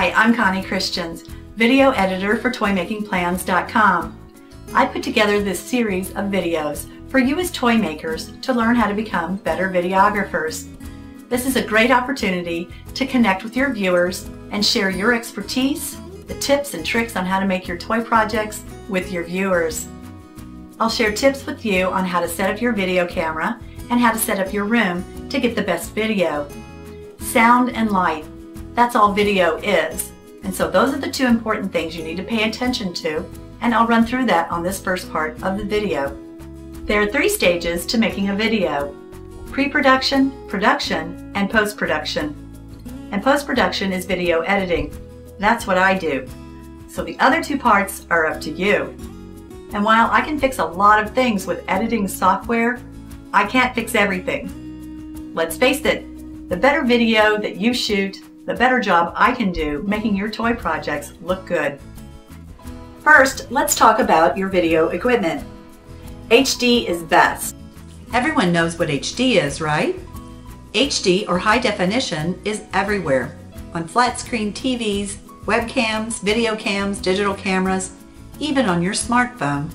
Hi, I'm Connie Christians, video editor for toymakingplans.com. I put together this series of videos for you as toy makers to learn how to become better videographers. This is a great opportunity to connect with your viewers and share your expertise, the tips and tricks on how to make your toy projects with your viewers. I'll share tips with you on how to set up your video camera and how to set up your room to get the best video. Sound and light. That's all video is, and so those are the two important things you need to pay attention to, and I'll run through that on this first part of the video. There are three stages to making a video: pre-production, production, and post-production. And post-production is video editing. That's what I do. So the other two parts are up to you. And while I can fix a lot of things with editing software, I can't fix everything. Let's face it, the better video that you shoot, the better job I can do making your toy projects look good. First, let's talk about your video equipment. HD is best. Everyone knows what HD is, right? HD, or high definition, is everywhere. On flat screen TVs, webcams, video cams, digital cameras, even on your smartphone.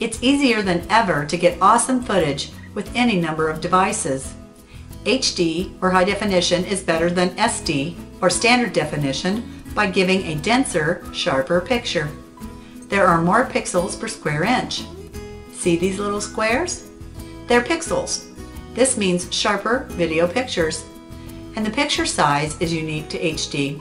It's easier than ever to get awesome footage with any number of devices. HD, or high definition, is better than SD, or standard definition, by giving a denser, sharper picture. There are more pixels per square inch. See these little squares? They're pixels. This means sharper video pictures. And the picture size is unique to HD.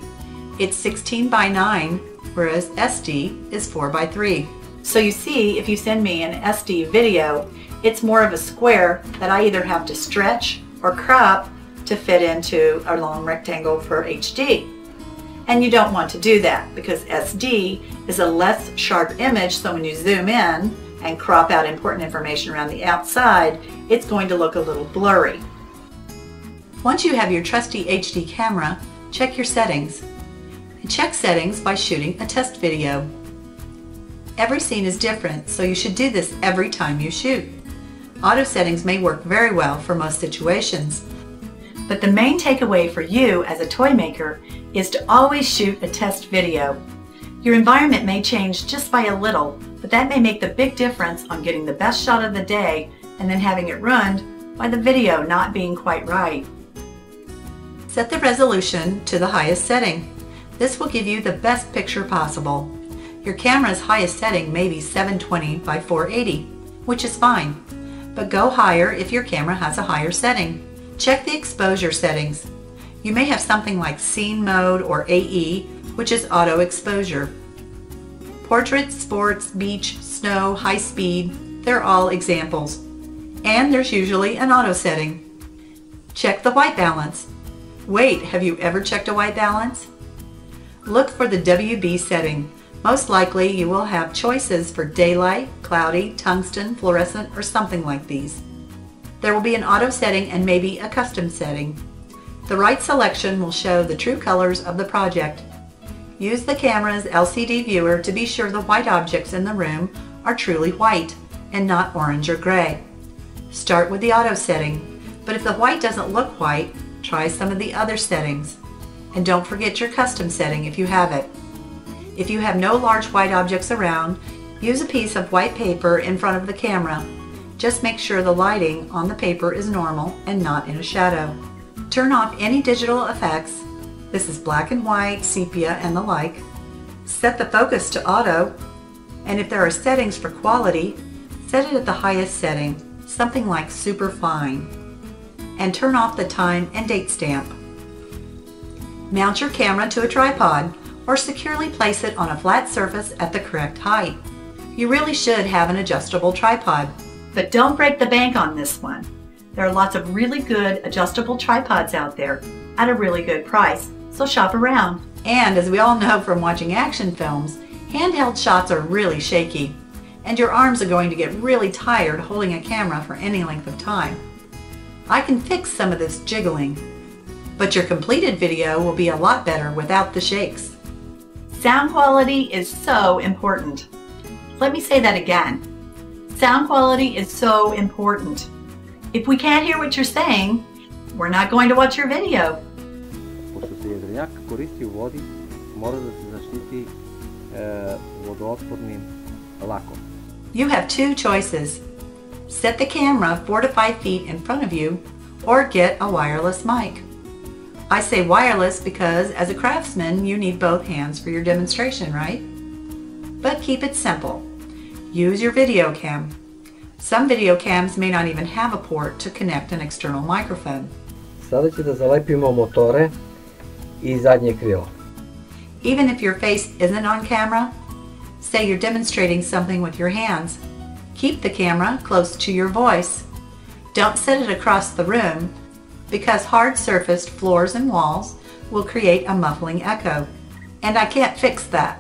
It's 16 by 9, whereas SD is 4 by 3. So you see, if you send me an SD video, it's more of a square that I either have to stretch or crop to fit into a long rectangle for HD. And you don't want to do that, because SD is a less sharp image, so when you zoom in and crop out important information around the outside, it's going to look a little blurry. Once you have your trusty HD camera, check your settings. And check settings by shooting a test video. Every scene is different, so you should do this every time you shoot. Auto settings may work very well for most situations. But the main takeaway for you as a toy maker is to always shoot a test video. Your environment may change just by a little, but that may make the big difference on getting the best shot of the day and then having it ruined by the video not being quite right. Set the resolution to the highest setting. This will give you the best picture possible. Your camera's highest setting may be 720 by 480, which is fine. But go higher if your camera has a higher setting. Check the exposure settings. You may have something like scene mode, or AE, which is auto exposure. Portrait, sports, beach, snow, high speed, they're all examples. And there's usually an auto setting. Check the white balance. Wait, have you ever checked a white balance? Look for the WB setting. Most likely you will have choices for daylight, cloudy, tungsten, fluorescent, or something like these. There will be an auto setting and maybe a custom setting. The right selection will show the true colors of the project. Use the camera's LCD viewer to be sure the white objects in the room are truly white and not orange or gray. Start with the auto setting, but if the white doesn't look white, try some of the other settings. And don't forget your custom setting if you have it. If you have no large white objects around, use a piece of white paper in front of the camera. Just make sure the lighting on the paper is normal and not in a shadow. Turn off any digital effects. This is black and white, sepia, and the like. Set the focus to auto, and if there are settings for quality, set it at the highest setting, something like super fine. And turn off the time and date stamp. Mount your camera to a tripod, or securely place it on a flat surface at the correct height. You really should have an adjustable tripod. But don't break the bank on this one. There are lots of really good adjustable tripods out there at a really good price, so shop around. And as we all know from watching action films, handheld shots are really shaky, and your arms are going to get really tired holding a camera for any length of time. I can fix some of this jiggling, but your completed video will be a lot better without the shakes. Sound quality is so important. Let me say that again. Sound quality is so important. If we can't hear what you're saying, we're not going to watch your video. morali da se zaštiti vodootpornim lakom. You have two choices. Set the camera 4 to 5 feet in front of you or get a wireless mic. I say wireless because as a craftsman you need both hands for your demonstration, right? But keep it simple. Use your video cam. Some video cams may not even have a port to connect an external microphone. Sada će da zalepimo motore I zadnje krilo. Even if your face isn't on camera, say you're demonstrating something with your hands. Keep the camera close to your voice. Don't set it across the room because hard-surfaced floors and walls will create a muffling echo, and I can't fix that.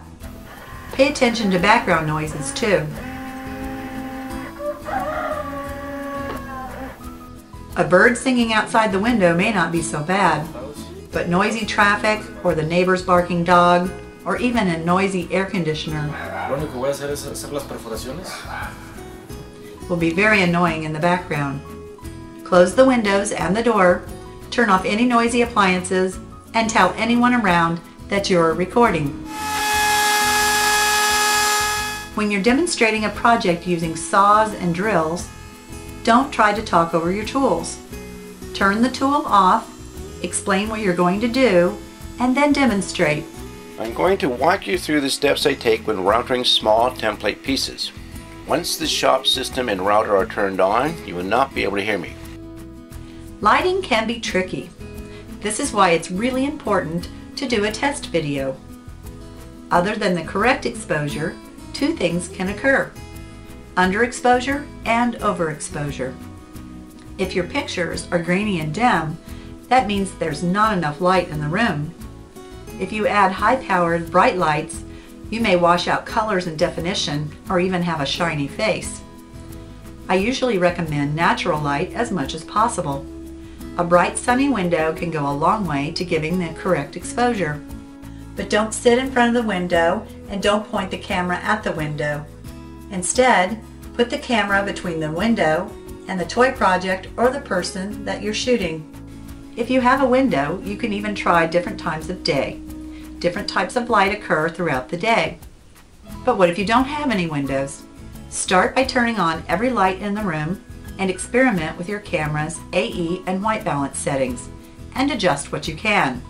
Pay attention to background noises too. A bird singing outside the window may not be so bad, but noisy traffic or the neighbor's barking dog or even a noisy air conditioner will be very annoying in the background. Close the windows and the door, turn off any noisy appliances, and tell anyone around that you're recording. When you're demonstrating a project using saws and drills, don't try to talk over your tools. Turn the tool off, explain what you're going to do, and then demonstrate. I'm going to walk you through the steps I take when routering small template pieces. Once the shop system and router are turned on, you will not be able to hear me. Lighting can be tricky. This is why it's really important to do a test video. Other than the correct exposure, two things can occur: underexposure and overexposure. If your pictures are grainy and dim, that means there's not enough light in the room. If you add high-powered bright lights, you may wash out colors and definition or even have a shiny face. I usually recommend natural light as much as possible. A bright sunny window can go a long way to giving the correct exposure. But don't sit in front of the window and don't point the camera at the window. Instead, put the camera between the window and the toy project or the person that you're shooting. If you have a window, you can even try different times of day. Different types of light occur throughout the day. But what if you don't have any windows? Start by turning on every light in the room and experiment with your camera's AE and white balance settings and adjust what you can.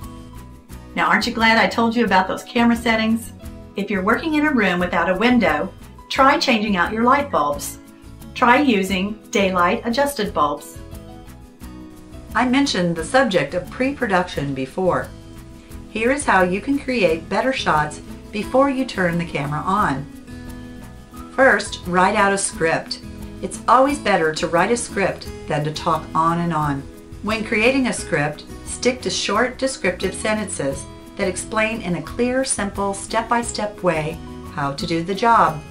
Now, aren't you glad I told you about those camera settings? If you're working in a room without a window, try changing out your light bulbs. Try using daylight adjusted bulbs. I mentioned the subject of pre-production before. Here is how you can create better shots before you turn the camera on. First, write out a script. It's always better to write a script than to talk on and on. When creating a script, stick to short, descriptive sentences that explain in a clear, simple, step-by-step way how to do the job.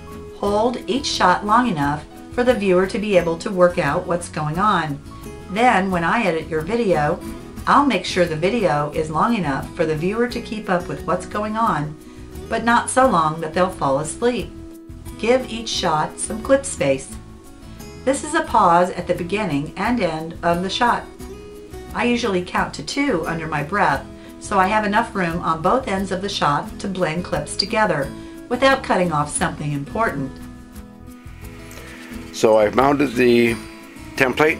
Hold each shot long enough for the viewer to be able to work out what's going on. Then, when I edit your video, I'll make sure the video is long enough for the viewer to keep up with what's going on, but not so long that they'll fall asleep. Give each shot some clip space. This is a pause at the beginning and end of the shot. I usually count to 2 under my breath, so I have enough room on both ends of the shot to blend clips together without cutting off something important. So I've mounted the template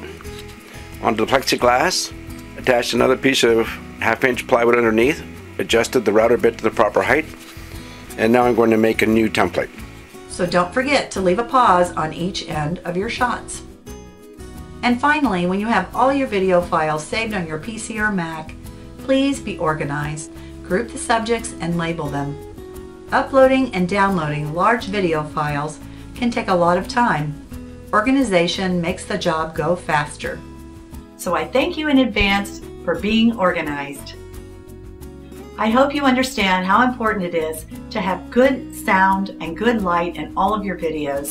onto the plexiglass, attached another piece of 1/2-inch plywood underneath, adjusted the router bit to the proper height, and now I'm going to make a new template. So don't forget to leave a pause on each end of your shots. And finally, when you have all your video files saved on your PC or Mac, please be organized. Group the subjects and label them. Uploading and downloading large video files can take a lot of time. Organization makes the job go faster. So I thank you in advance for being organized. I hope you understand how important it is to have good sound and good light in all of your videos.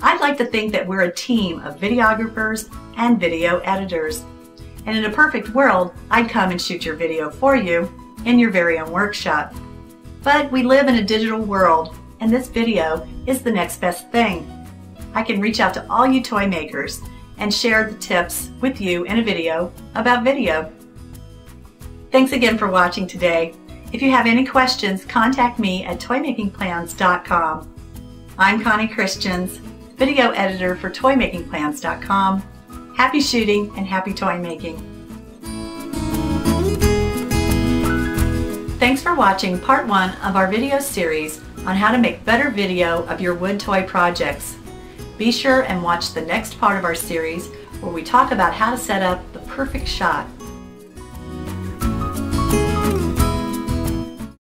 I'd like to think that we're a team of videographers and video editors. And in a perfect world, I'd come and shoot your video for you in your very own workshop. But we live in a digital world, and this video is the next best thing. I can reach out to all you toy makers and share the tips with you in a video about video. Thanks again for watching today. If you have any questions, contact me at toymakingplans.com. I'm Connie Christians, video editor for toymakingplans.com. Happy shooting and happy toy making. Thanks for watching part 1 of our video series on how to make better video of your wood toy projects. Be sure and watch the next part of our series where we talk about how to set up the perfect shot.